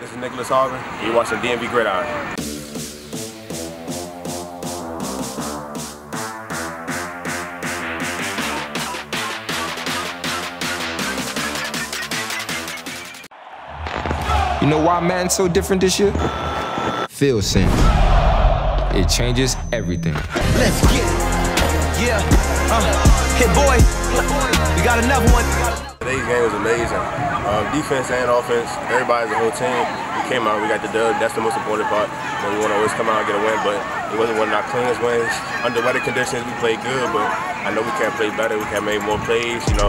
This is Nyckoles Harbor, and you're watching DMV Gridiron. You know why man's so different this year? Feel sense. It changes everything. Let's get it. Yeah. Hit boy. We got another one. Today's game was amazing. Defense and offense, everybody's the whole team. We came out, we got the dub. That's the most important part. So we want to always come out and get a win, but it wasn't one of our cleanest wins. Under weather conditions, we played good, but I know we can't play better. We can't make more plays, you know.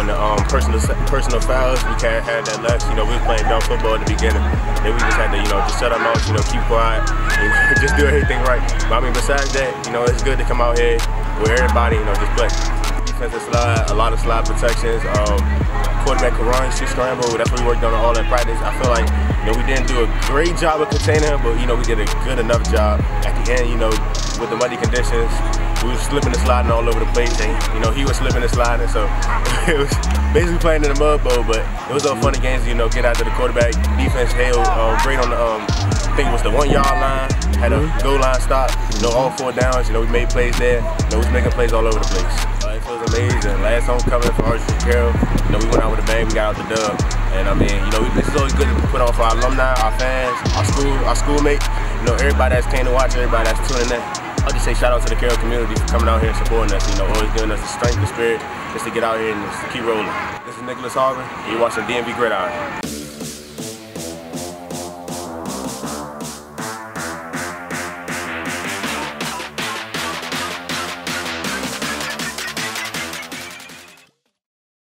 On the personal fouls, we can't have that luck. You know, we were playing dumb football at the beginning. Then we just had to, you know, just shut our mouths, you know, keep quiet, and just do everything right. But I mean, besides that, you know, it's good to come out here with everybody, you know, just play. Slide, a lot of slide protections, quarterback run, shoot scramble, that's what we worked on all in practice. I feel like, you know, we didn't do a great job of containing him, but, you know, we did a good enough job. At the end, you know, with the muddy conditions, we were slipping and sliding all over the place, and, you know, he was slipping and sliding, so it was basically playing in the mud bowl, but it was all funny games, you know, get out to the quarterback, defense held great on the, I think it was the 1-yard line, had a goal line stop, you know, all 4 downs, you know, we made plays there, you know, we was making plays all over the place. It was amazing. Last homecoming for Archbishop Carroll, you know, we went out with a bang, we got out the dub. And I mean, you know, this is always good to put on for our alumni, our fans, our schoolmates, you know, everybody that's came to watch, everybody that's tuning in. I'll just say shout out to the Carroll community for coming out here and supporting us, you know, always giving us the strength, the spirit, just to get out here and just keep rolling. This is Nyckoles Harbor, and you're watching DMV Gridiron.